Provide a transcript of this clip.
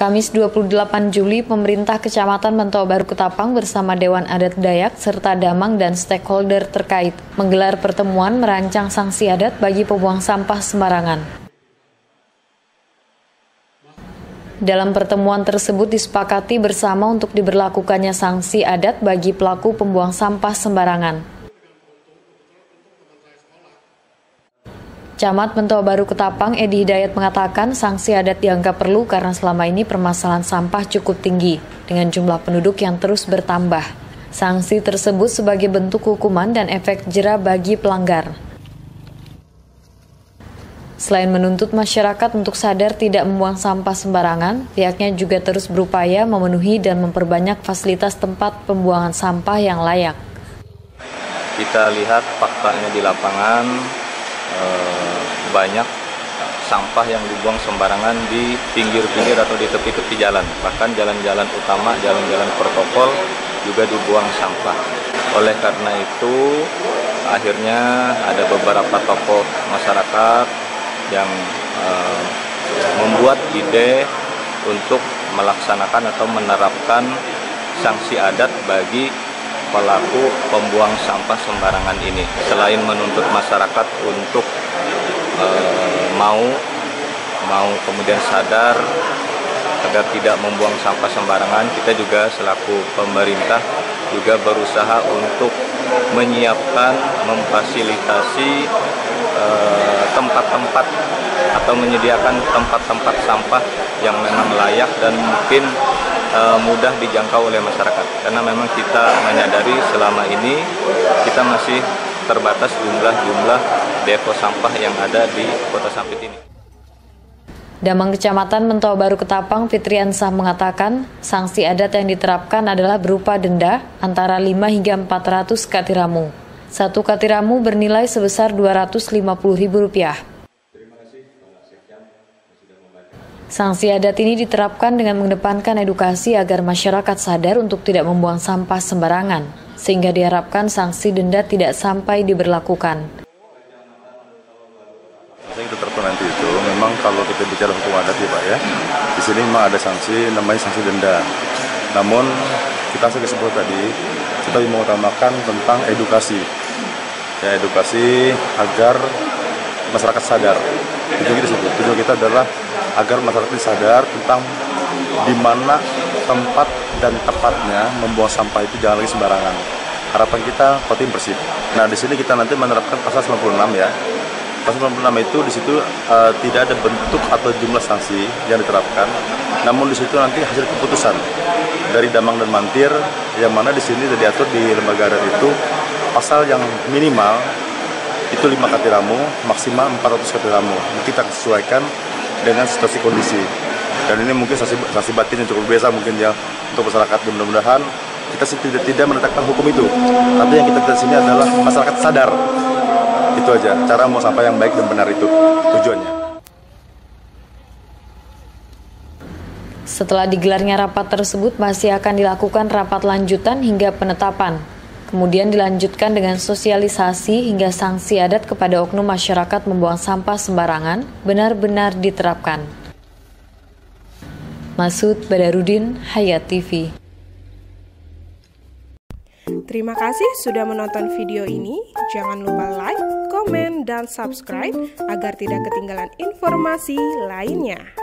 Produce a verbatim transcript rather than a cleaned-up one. Kamis dua puluh delapan Juli, pemerintah Kecamatan Mentawa Baru Ketapang bersama Dewan Adat Dayak serta Damang dan stakeholder terkait menggelar pertemuan merancang sanksi adat bagi pembuang sampah sembarangan. Dalam pertemuan tersebut disepakati bersama untuk diberlakukannya sanksi adat bagi pelaku pembuang sampah sembarangan. Camat Mentawa Baru Ketapang Edi Hidayat mengatakan sanksi adat dianggap perlu karena selama ini permasalahan sampah cukup tinggi dengan jumlah penduduk yang terus bertambah. Sanksi tersebut sebagai bentuk hukuman dan efek jera bagi pelanggar. Selain menuntut masyarakat untuk sadar tidak membuang sampah sembarangan, pihaknya juga terus berupaya memenuhi dan memperbanyak fasilitas tempat pembuangan sampah yang layak. Kita lihat faktanya di lapangan, banyak sampah yang dibuang sembarangan di pinggir-pinggir atau di tepi-tepi jalan, bahkan jalan-jalan utama, jalan-jalan protokol juga dibuang sampah. Oleh karena itu, akhirnya ada beberapa tokoh masyarakat yang eh, membuat ide untuk melaksanakan atau menerapkan sanksi adat bagi pelaku pembuang sampah sembarangan ini. Selain menuntut masyarakat untuk e, mau mau kemudian sadar agar tidak membuang sampah sembarangan, kita juga selaku pemerintah juga berusaha untuk menyiapkan, memfasilitasi e, tempat-tempat atau menyediakan tempat-tempat sampah yang memang layak dan mungkin mudah dijangkau oleh masyarakat, karena memang kita menyadari selama ini kita masih terbatas jumlah-jumlah depo sampah yang ada di Kota Sampit ini. Damang Kecamatan Mentawa Baru Ketapang Fitriansah mengatakan sanksi adat yang diterapkan adalah berupa denda antara lima hingga empat ratus katiramu. Satu katiramu bernilai sebesar dua ratus lima puluh ribu rupiah. Sanksi adat ini diterapkan dengan mengedepankan edukasi agar masyarakat sadar untuk tidak membuang sampah sembarangan, sehingga diharapkan sanksi denda tidak sampai diberlakukan. Saya itu tertentu nanti itu, memang kalau kita bicara hukum adat ya Pak ya, di sini memang ada sanksi, namanya sanksi denda. Namun kita sudah sebut tadi, kita mengutamakan tentang edukasi, ya edukasi agar masyarakat sadar. Tujuan kita, tujuan kita adalah agar masyarakat sadar tentang di mana tempat dan tepatnya membuang sampah itu jangan lagi sembarangan. Harapan kita Kotim bersih. Nah, di sini kita nanti menerapkan pasal sembilan puluh enam ya. Pasal sembilan puluh enam itu di situ uh, tidak ada bentuk atau jumlah sanksi yang diterapkan. Namun di situ nanti hasil keputusan dari Damang dan Mantir yang mana di sini diatur di lembaga adat itu pasal yang minimal itu lima katiramu, maksimal empat ratus katiramu. Kita sesuaikan dengan situasi kondisi, dan ini mungkin sanksi batin yang cukup biasa mungkin ya untuk masyarakat. Mudah-mudahan kita sih tidak tidak menetapkan hukum itu, tapi yang kita di sini adalah masyarakat sadar. Itu aja cara mau sampah yang baik dan benar, itu tujuannya. Setelah digelarnya rapat tersebut masih akan dilakukan rapat lanjutan hingga penetapan, kemudian dilanjutkan dengan sosialisasi hingga sanksi adat kepada oknum masyarakat membuang sampah sembarangan benar-benar diterapkan. Masud Badarudin, Hayat T V. Terima kasih sudah menonton video ini. Jangan lupa like, komen, dan subscribe agar tidak ketinggalan informasi lainnya.